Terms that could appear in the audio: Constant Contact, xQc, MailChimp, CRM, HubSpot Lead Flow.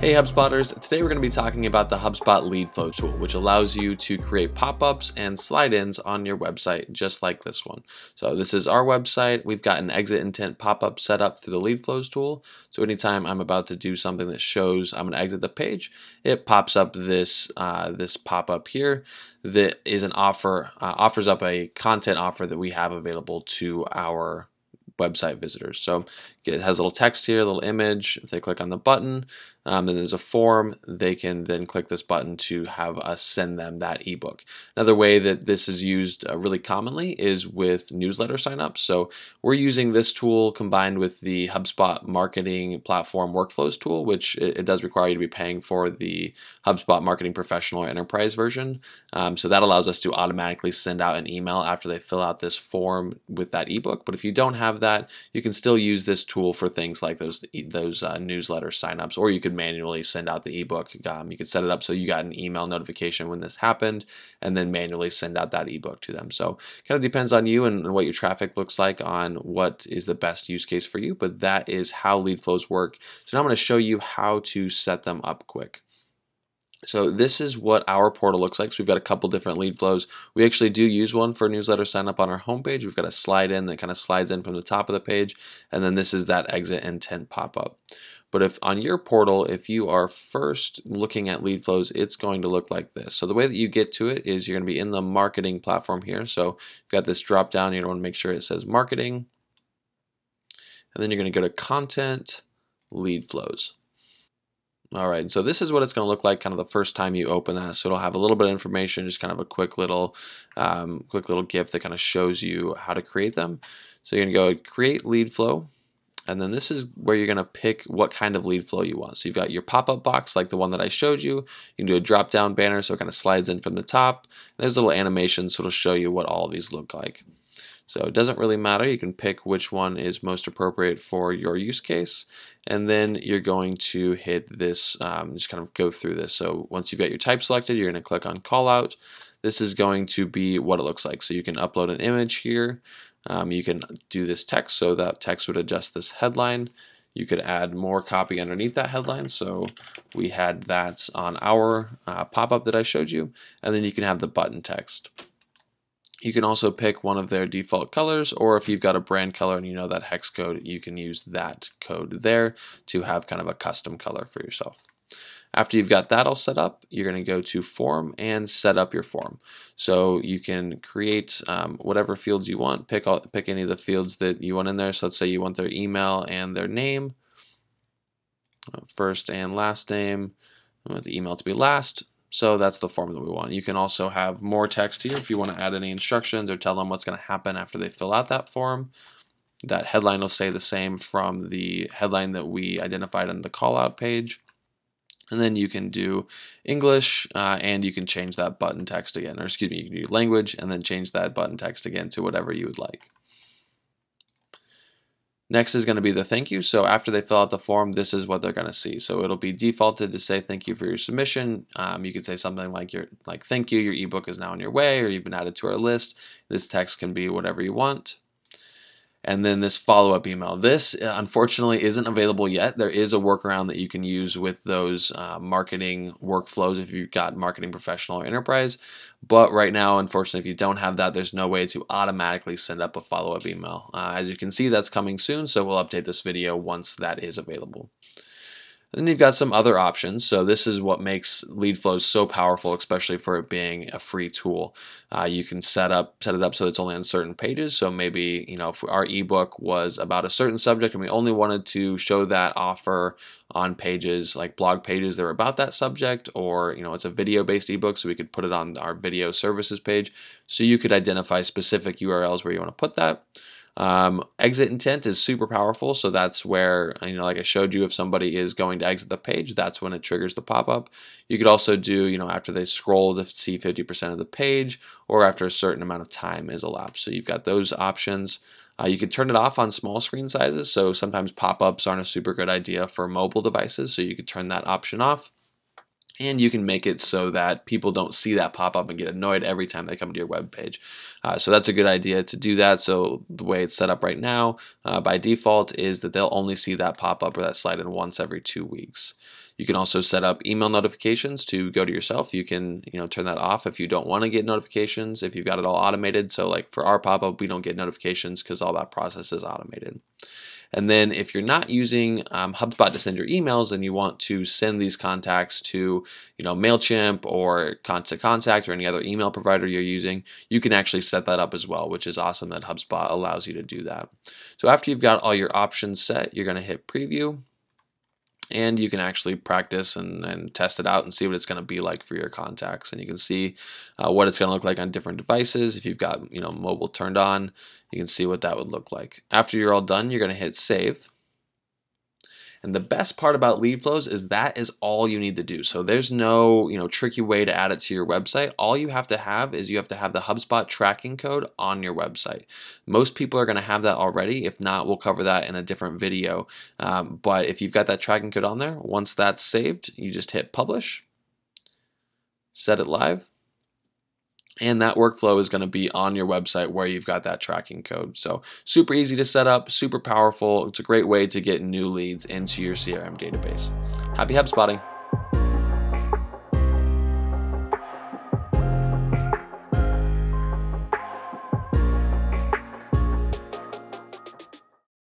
Hey HubSpotters, today we're going to be talking about the HubSpot Lead Flow tool, which allows you to create pop-ups and slide-ins on your website just like this one. So this is our website. We've got an exit intent pop-up set up through the Lead Flows tool. So anytime I'm about to do something that shows I'm going to exit the page, it pops up this pop-up here that is an offer, offers up a content offer that we have available to our website visitors. So it has a little text here, a little image. If they click on the button, then there's a form. They can then click this button to have us send them that ebook. Another way that this is used really commonly is with newsletter signups. So we're using this tool combined with the HubSpot Marketing Platform Workflows tool, which it does require you to be paying for the HubSpot Marketing Professional or Enterprise version. So that allows us to automatically send out an email after they fill out this form with that ebook. But if you don't have that, you can still use this tool for things like those newsletter signups, or you could manually send out the ebook. You could set it up so you got an email notification when this happened, and then manually send out that ebook to them. So kind of depends on you and what your traffic looks like on what is the best use case for you, but that is how lead flows work. So now I'm going to show you how to set them up quick. So this is what our portal looks like. So we've got a couple different lead flows. We actually do use one for newsletter sign up on our homepage. We've got a slide in that kind of slides in from the top of the page, and then this is that exit intent pop-up. But if on your portal, if you are first looking at lead flows, it's going to look like this. So the way that you get to it is you're going to be in the marketing platform here. So you've got this drop down. You're going to want to make sure it says marketing, and then you're going to go to content, lead flows. All right, so this is what it's going to look like kind of the first time you open that. So it'll have a little bit of information, just kind of a quick little GIF that kind of shows you how to create them. So you're going to go create lead flow, and then this is where you're going to pick what kind of lead flow you want. So you've got your pop-up box like the one that I showed you. You can do a drop-down banner so it kind of slides in from the top. And there's a little animation, so it'll show you what all of these look like. So it doesn't really matter. You can pick which one is most appropriate for your use case. And then you're going to hit this, just kind of go through this. So once you've got your type selected, you're going to click on call out. This is going to be what it looks like. So you can upload an image here. You can do this text. So that text would adjust this headline. You could add more copy underneath that headline. So we had that on our pop-up that I showed you. And then you can have the button text. You can also pick one of their default colors, or if you've got a brand color and you know that hex code, you can use that code there to have kind of a custom color for yourself. After you've got that all set up, you're going to go to form and set up your form. So you can create whatever fields you want, pick any of the fields that you want in there. So let's say you want their email and their name, first and last name. I want the email to be last. So that's the form that we want. You can also have more text here if you want to add any instructions or tell them what's going to happen after they fill out that form. That headline will stay the same from the headline that we identified on the callout page. And then you can do English, and you can change that button text again, or excuse me, you can do language and then change that button text again to whatever you would like. Next is going to be the thank you. So after they fill out the form, this is what they're going to see. So it'll be defaulted to say thank you for your submission. You could say something like thank you, your ebook is now on your way, or you've been added to our list. This text can be whatever you want. And then this follow-up email. This, unfortunately, isn't available yet. There is a workaround that you can use with those marketing workflows if you've got marketing professional or enterprise. But right now, unfortunately, if you don't have that, there's no way to automatically send up a follow-up email. As you can see, that's coming soon, so we'll update this video once that is available. And then you've got some other options. So this is what makes lead flows so powerful, especially for it being a free tool. You can set it up so it's only on certain pages. So maybe, you know, if our ebook was about a certain subject and we only wanted to show that offer on pages like blog pages that are about that subject, or, you know, it's a video-based ebook, so we could put it on our video services page. So you could identify specific URLs where you want to put that. Exit intent is super powerful. So that's where, you know, like I showed you, if somebody is going to exit the page, that's when it triggers the pop-up. You could also do, you know, after they scroll to see 50% of the page, or after a certain amount of time is elapsed. So you've got those options. You can turn it off on small screen sizes. So sometimes pop-ups aren't a super good idea for mobile devices. So you could turn that option off. and you can make it so that people don't see that pop up and get annoyed every time they come to your web page. So that's a good idea to do that. So the way it's set up right now by default is that they'll only see that pop up or that slide in once every 2 weeks. You can also set up email notifications to go to yourself. You can, turn that off if you don't want to get notifications, if you've got it all automated. So like for our pop-up, we don't get notifications because all that process is automated. And then if you're not using HubSpot to send your emails and you want to send these contacts to, MailChimp or Constant Contact or any other email provider you're using, you can actually set that up as well, which is awesome that HubSpot allows you to do that. So after you've got all your options set, you're going to hit preview. And you can actually practice and test it out and see what it's going to be like for your contacts. And you can see what it's going to look like on different devices. If you've got mobile turned on, you can see what that would look like. After you're all done, you're going to hit save. And the best part about lead flows is that is all you need to do. So there's no tricky way to add it to your website. All you have to have is you have to have the HubSpot tracking code on your website. Most people are going to have that already. If not, we'll cover that in a different video. But if you've got that tracking code on there, once that's saved, you just hit publish, set it live. And that workflow is going to be on your website where you've got that tracking code. So super easy to set up, super powerful. It's a great way to get new leads into your CRM database. Happy HubSpotting.